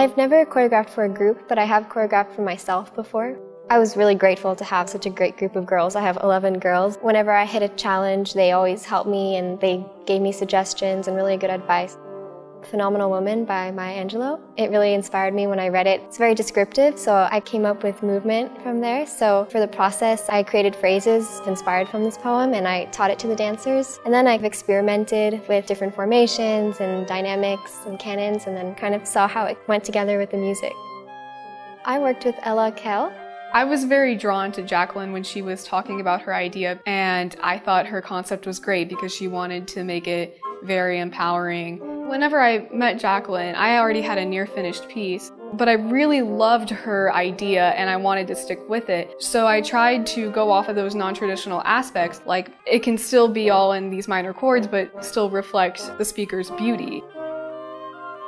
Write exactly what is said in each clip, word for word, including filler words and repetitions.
I've never choreographed for a group, but I have choreographed for myself before. I was really grateful to have such a great group of girls. I have eleven girls. Whenever I hit a challenge, they always helped me and they gave me suggestions and really good advice. Phenomenal Woman by Maya Angelou. It really inspired me when I read it. It's very descriptive, so I came up with movement from there. So for the process, I created phrases inspired from this poem and I taught it to the dancers. And then I've experimented with different formations and dynamics and canons and then kind of saw how it went together with the music. I worked with Ella Kaale. I was very drawn to Jacqueline when she was talking about her idea, and I thought her concept was great because she wanted to make it very empowering. Whenever I met Jacqueline, I already had a near-finished piece, but I really loved her idea and I wanted to stick with it. So I tried to go off of those non-traditional aspects, like it can still be all in these minor chords, but still reflect the speaker's beauty.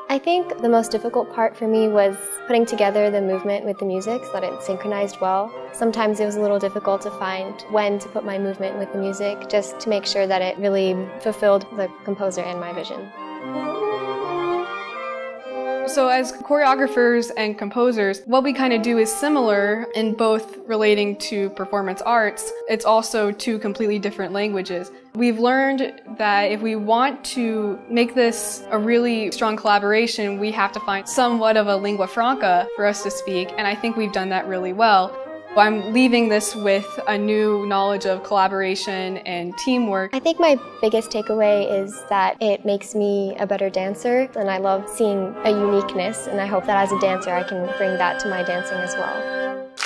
I think the most difficult part for me was putting together the movement with the music so that it synchronized well. Sometimes it was a little difficult to find when to put my movement with the music, just to make sure that it really fulfilled the composer and my vision. So as choreographers and composers, what we kind of do is similar in both relating to performance arts. It's also two completely different languages. We've learned that if we want to make this a really strong collaboration, we have to find somewhat of a lingua franca for us to speak, and I think we've done that really well. I'm leaving this with a new knowledge of collaboration and teamwork. I think my biggest takeaway is that it makes me a better dancer, and I love seeing a uniqueness, and I hope that as a dancer I can bring that to my dancing as well.